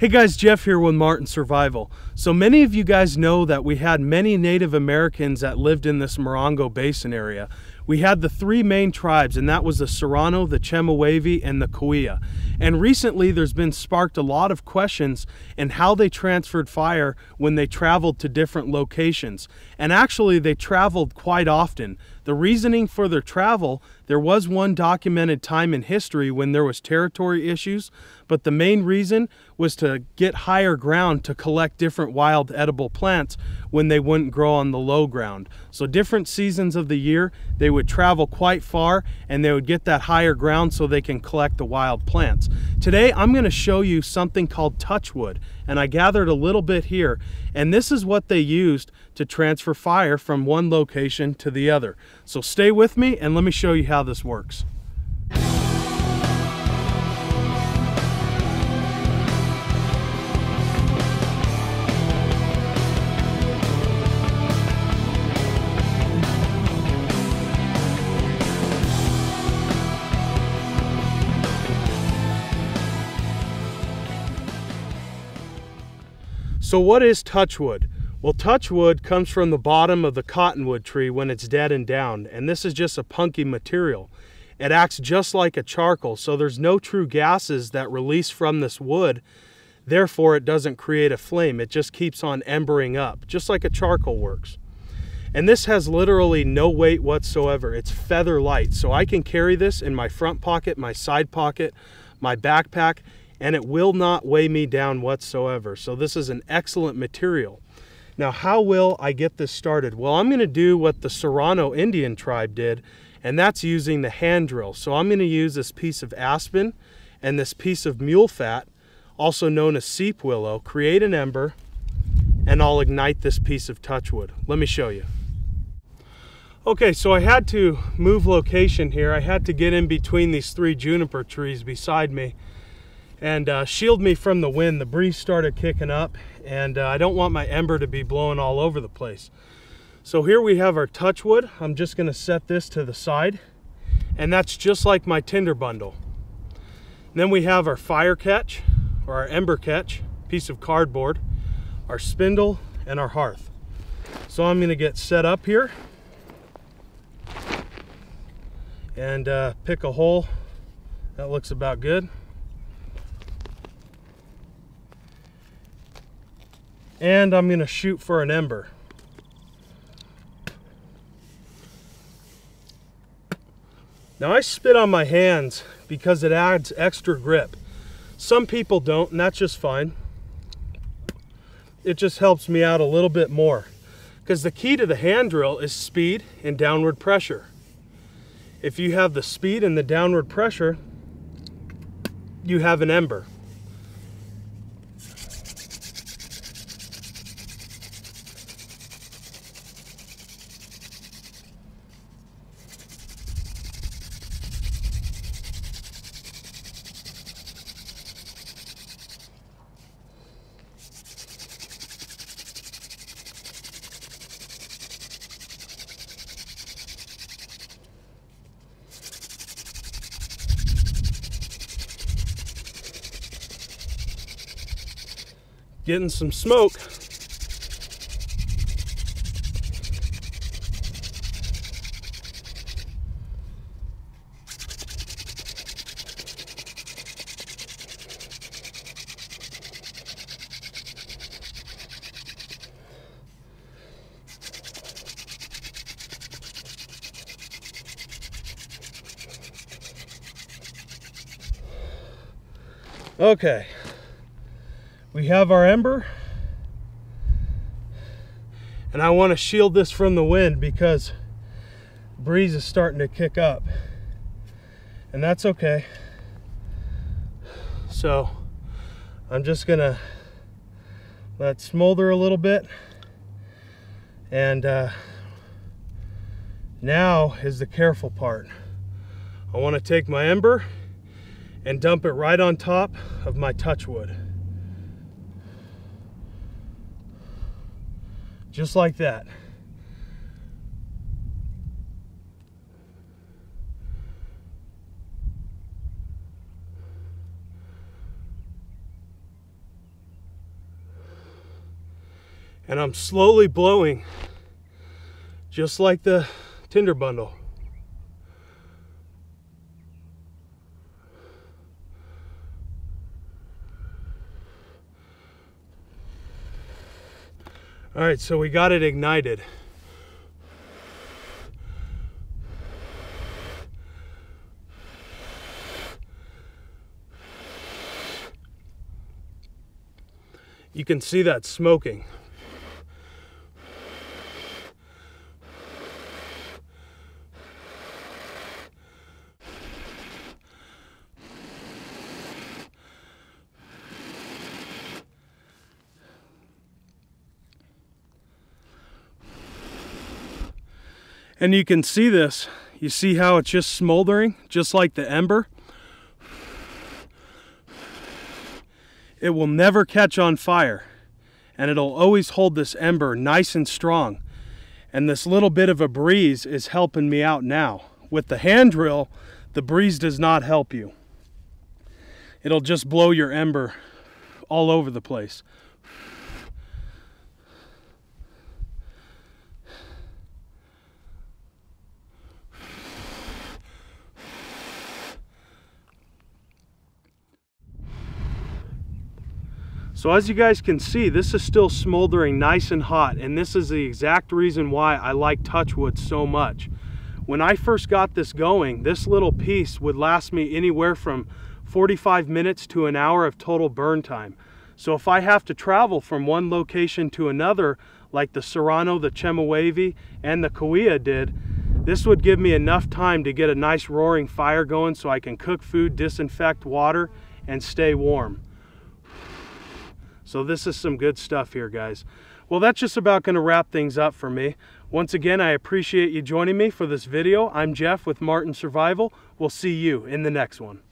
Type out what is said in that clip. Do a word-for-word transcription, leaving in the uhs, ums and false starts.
Hey guys, Jeff here with Martin Survival. So many of you guys know that we had many Native Americans that lived in this Morongo Basin area. We had the three main tribes, and that was the Serrano, the Chemehuevi, and the Cahuilla. And recently there's been sparked a lot of questions in how they transferred fire when they traveled to different locations. And actually they traveled quite often. The reasoning for their travel, there was one documented time in history when there was territory issues, but the main reason was to get higher ground to collect different wild edible plants when they wouldn't grow on the low ground. So different seasons of the year, they would would travel quite far and they would get that higher ground so they can collect the wild plants. Today I'm going to show you something called touchwood, and I gathered a little bit here, and this is what they used to transfer fire from one location to the other. So stay with me and let me show you how this works. So what is touchwood? Well, touchwood comes from the bottom of the cottonwood tree when it's dead and down, and this is just a punky material. It acts just like a charcoal, so there's no true gases that release from this wood. Therefore, it doesn't create a flame. It just keeps on embering up, just like a charcoal works. And this has literally no weight whatsoever. It's feather light, so I can carry this in my front pocket, my side pocket, my backpack, and it will not weigh me down whatsoever. So this is an excellent material. Now, how will I get this started? Well, I'm gonna do what the Serrano Indian tribe did, and that's using the hand drill. So I'm gonna use this piece of aspen and this piece of mule fat, also known as seep willow, create an ember, and I'll ignite this piece of touchwood. Let me show you. Okay, so I had to move location here. I had to get in between these three juniper trees beside me and uh, shield me from the wind. The breeze started kicking up, and uh, I don't want my ember to be blowing all over the place. So here we have our touchwood. I'm just gonna set this to the side, and that's just like my tinder bundle. And then we have our fire catch, or our ember catch, piece of cardboard, our spindle, and our hearth. So I'm gonna get set up here and uh, pick a hole. That looks about good. And I'm gonna shoot for an ember. Now, I spit on my hands because it adds extra grip. Some people don't, and that's just fine. It just helps me out a little bit more, because the key to the hand drill is speed and downward pressure. If you have the speed and the downward pressure, you have an ember. Getting some smoke. Okay. We have our ember, and I want to shield this from the wind because the breeze is starting to kick up, and that's okay. So I'm just gonna let smolder a little bit, and uh, now is the careful part. I want to take my ember and dump it right on top of my touchwood. Just like that. and I'm slowly blowing, just like the tinder bundle. All right, so we got it ignited. You can see that smoking. And you can see this, you see how it's just smoldering, just like the ember. It will never catch on fire, and it'll always hold this ember nice and strong. And this little bit of a breeze is helping me out now. With the hand drill, the breeze does not help you. It'll just blow your ember all over the place. So as you guys can see, this is still smoldering nice and hot, and this is the exact reason why I like touchwood so much. When I first got this going, this little piece would last me anywhere from forty-five minutes to an hour of total burn time. So if I have to travel from one location to another, like the Serrano, the Chemehuevi, and the Cahuilla did, this would give me enough time to get a nice roaring fire going so I can cook food, disinfect water, and stay warm. So this is some good stuff here, guys. Well, that's just about gonna wrap things up for me. Once again, I appreciate you joining me for this video. I'm Jeff with Martin Survival. We'll see you in the next one.